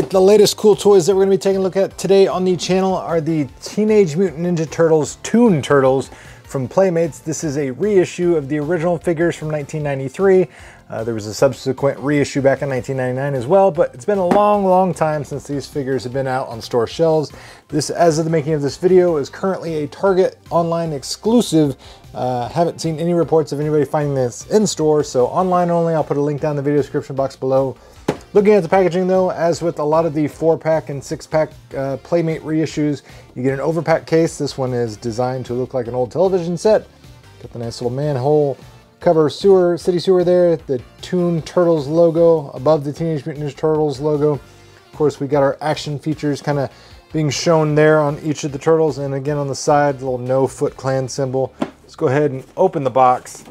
right, the latest cool toys that we're gonna be taking a look at today on the channel are the Teenage Mutant Ninja Turtles Toon Turtles from Playmates. This is a reissue of the original figures from 1993. There was a subsequent reissue back in 1999 as well, but it's been a long, long time since these figures have been out on store shelves. This, as of the making of this video, is currently a Target online exclusive. Haven't seen any reports of anybody finding this in store, so online only. I'll put a link down in the video description box below. Looking at the packaging though, as with a lot of the 4-pack and 6-pack Playmate reissues, you get an overpack case. This one is designed to look like an old television set. Got the nice little manhole cover, city sewer there, the Toon Turtles logo above the Teenage Mutant Ninja Turtles logo. Of course, we got our action features kind of being shown there on each of the turtles, and again on the side, the little no Foot Clan symbol. Let's go ahead and open the box.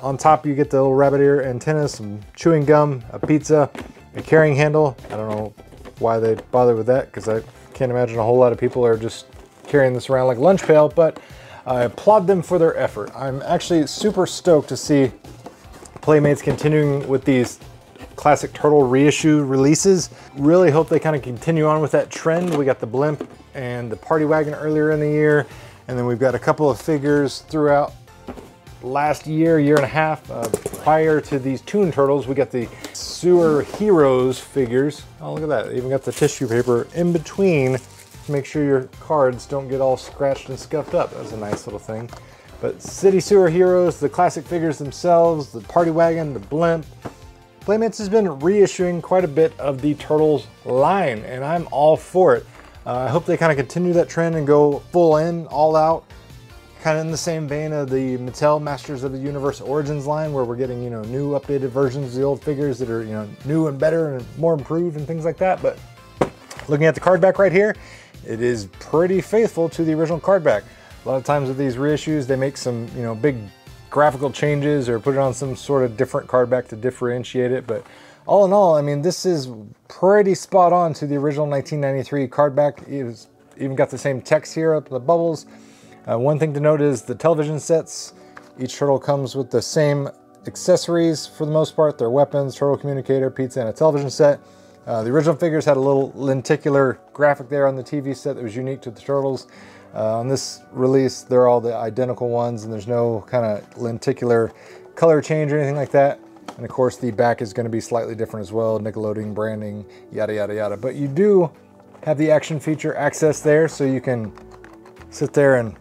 On top, you get the little rabbit ear antenna, some chewing gum, a pizza, a carrying handle. I don't know why they bother with that, because I can't imagine a whole lot of people are just carrying this around like lunch pail, but I applaud them for their effort. I'm actually super stoked to see Playmates continuing with these classic turtle reissue releases. Really hope they kind of continue on with that trend. We got the blimp and the party wagon earlier in the year, and then we've got a couple of figures throughout last year, year and a half, prior to these Toon Turtles. We got the Sewer Heroes figures. Oh, look at that. They even got the tissue paper in between to make sure your cards don't get all scratched and scuffed up. That's a nice little thing. But City Sewer Heroes, the classic figures themselves, the party wagon, the blimp. Playmates has been reissuing quite a bit of the Turtles line, and I'm all for it. I hope they kind of continue that trend and go full in, all out. Kind of in the same vein of the Mattel Masters of the Universe Origins line, where we're getting, you know, new updated versions of the old figures that are, you know, new and better and more improved and things like that. But looking at the card back right here, it is pretty faithful to the original card back. A lot of times with these reissues, they make some, you know, big graphical changes or put it on some sort of different card back to differentiate it. But all in all, I mean, this is pretty spot on to the original 1993 card back. It's even got the same text here up the bubbles. One thing to note is the television sets. Each turtle comes with the same accessories for the most part. Their weapons, turtle communicator, pizza, and a television set. The original figures had a little lenticular graphic there on the TV set that was unique to the turtles. On this release, they're all the identical ones, and there's no kind of lenticular color change or anything like that. And of course, the back is going to be slightly different as well. Nickelodeon branding, yada, yada, yada. But you do have the action feature access there, so you can sit there and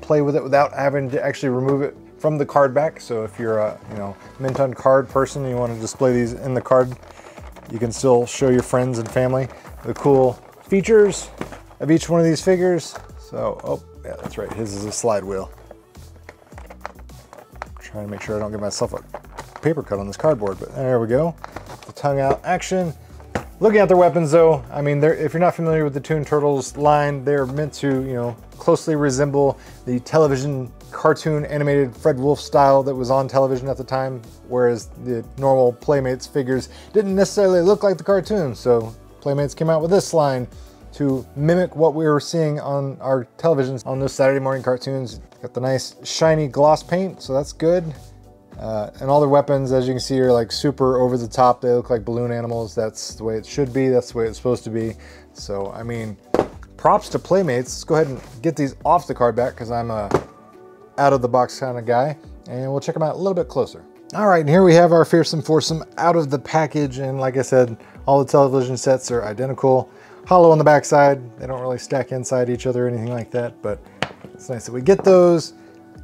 play with it without having to actually remove it from the card back. So if you're a, you know, mint on card person and you want to display these in the card, you can still show your friends and family the cool features of each one of these figures. So, oh yeah, that's right, his is a slide wheel. I'm trying to make sure I don't give myself a paper cut on this cardboard, but there we go. The tongue out action. Looking at their weapons though, I mean, if you're not familiar with the Toon Turtles line, they're meant to, you know, closely resemble the television cartoon animated Fred Wolf style that was on television at the time, whereas the normal Playmates figures didn't necessarily look like the cartoon. So Playmates came out with this line to mimic what we were seeing on our televisions on those Saturday morning cartoons. Got the nice shiny gloss paint, so that's good. And all their weapons, as you can see, are like super over the top. They look like balloon animals. That's the way it should be. That's the way it's supposed to be. So, I mean, props to Playmates. Let's go ahead and get these off the card back, because I'm a out of the box kind of guy, and we'll check them out a little bit closer. All right, and here we have our fearsome foursome out of the package. And like I said, all the television sets are identical, hollow on the backside. They don't really stack inside each other or anything like that, but it's nice that we get those.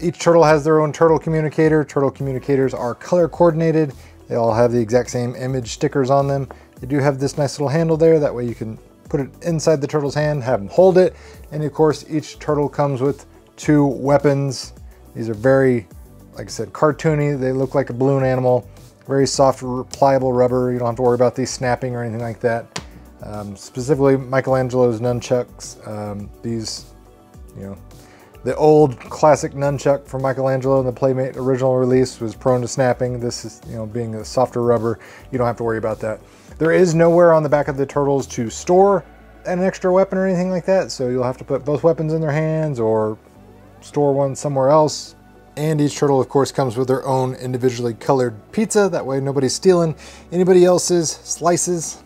Each turtle has their own turtle communicator. Turtle communicators are color coordinated. They all have the exact same image stickers on them. They do have this nice little handle there. That way you can put it inside the turtle's hand, have them hold it. And of course, each turtle comes with two weapons. These are very, like I said, cartoony. They look like a balloon animal. Very soft, pliable rubber. You don't have to worry about these snapping or anything like that. Specifically, Michelangelo's nunchucks. These, you know, the old classic nunchuck from Michelangelo in the Playmate original release was prone to snapping. This is, you know, being a softer rubber, you don't have to worry about that. There is nowhere on the back of the turtles to store an extra weapon or anything like that. So you'll have to put both weapons in their hands or store one somewhere else. And each turtle, of course, comes with their own individually colored pizza. That way nobody's stealing anybody else's slices.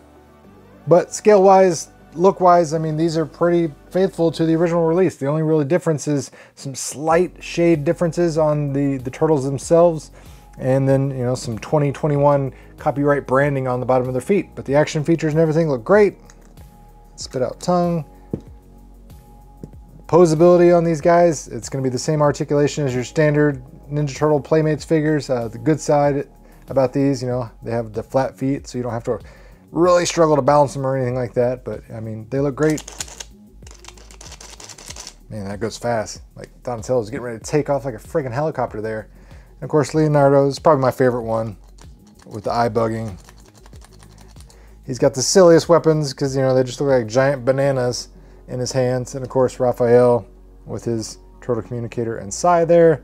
But scale-wise, look-wise, I mean, these are pretty faithful to the original release. The only real difference is some slight shade differences on the turtles themselves, and then, you know, some 2021 copyright branding on the bottom of their feet. But the action features and everything look great. Spit out tongue. Posability on these guys, it's going to be the same articulation as your standard Ninja Turtle Playmates figures. The good side about these, you know, they have the flat feet, so you don't have to really struggle to balance them or anything like that. But I mean, they look great. Man, that goes fast. Like, Donatello's getting ready to take off like a freaking helicopter there. And of course, Leonardo's probably my favorite one with the eye bugging. He's got the silliest weapons because, you know, they just look like giant bananas in his hands. And of course, Raphael with his turtle communicator and Sai there.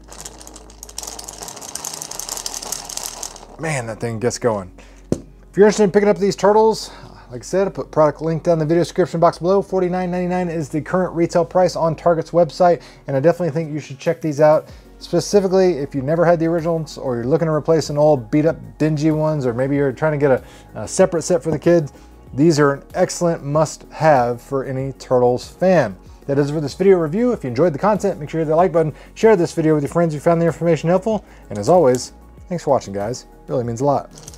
Man, that thing gets going. If you're interested in picking up these turtles, like I said, I put product link down in the video description box below. $49.99 is the current retail price on Target's website. And I definitely think you should check these out. Specifically, if you never had the originals, or you're looking to replace an old beat up dingy ones, or maybe you're trying to get a separate set for the kids, these are an excellent must have for any Turtles fan. That is it for this video review. If you enjoyed the content, make sure you hit the like button, share this video with your friends who found the information helpful. And as always, thanks for watching, guys. It really means a lot.